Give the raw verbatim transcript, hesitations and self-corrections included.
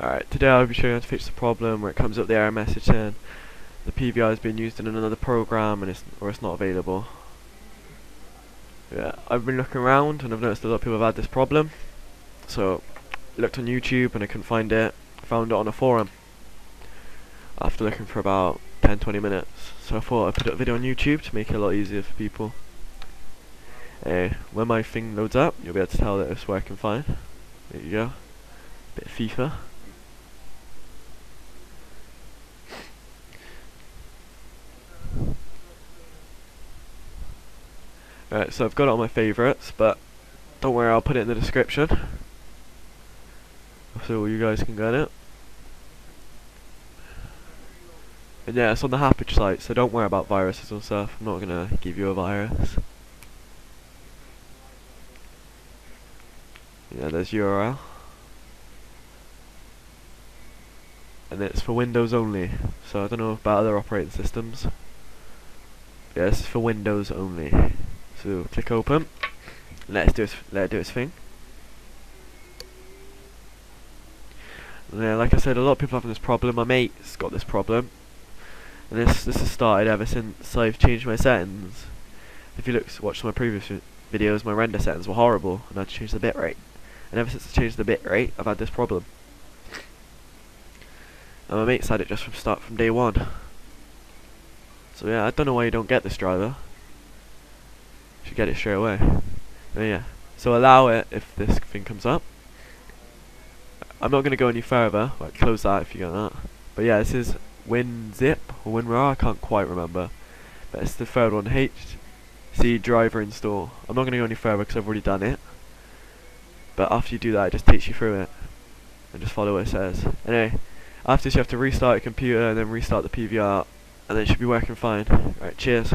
Alright, today I'll be showing you how to fix the problem where it comes up the error message saying the P V R has been used in another program and it's or it's not available. Yeah, I've been looking around and I've noticed a lot of people have had this problem. So I looked on YouTube and I couldn't find it. I found it on a forum after looking for about ten to twenty minutes. So I thought I'd put up a video on YouTube to make it a lot easier for people. Uh, when my thing loads up, you'll be able to tell that it's working fine. There you go. Bit of FIFA. Alright, so I've got it on my favourites, but don't worry, I'll put it in the description so you guys can get it. And yeah, it's on the Hapage site, so don't worry about viruses and stuff. I'm not going to give you a virus. Yeah, there's U R L. And it's for Windows only, so I don't know about other operating systems. Yeah, this is for Windows only. So click open. Let it do its let it do its thing. And yeah, like I said, a lot of people have this problem. My mate's got this problem, and this this has started ever since I've changed my settings. If you look watch my previous videos, my render settings were horrible, and I had to change the bitrate. And ever since I changed the bitrate, I've had this problem. And my mate's had it just from start from day one. So yeah, I don't know why you don't get this driver. Should get it straight away. But yeah, so allow it if this thing comes up. I'm not going to go any further. Right, close that if you got that. But yeah, this is WinZip or WinRAR. I can't quite remember. But it's the third one, H C driver install. I'm not going to go any further because I've already done it. But after you do that, it just takes you through it and just follow what it says. Anyway, after this, you have to restart your computer and then restart the P V R, and then it should be working fine. Right, cheers.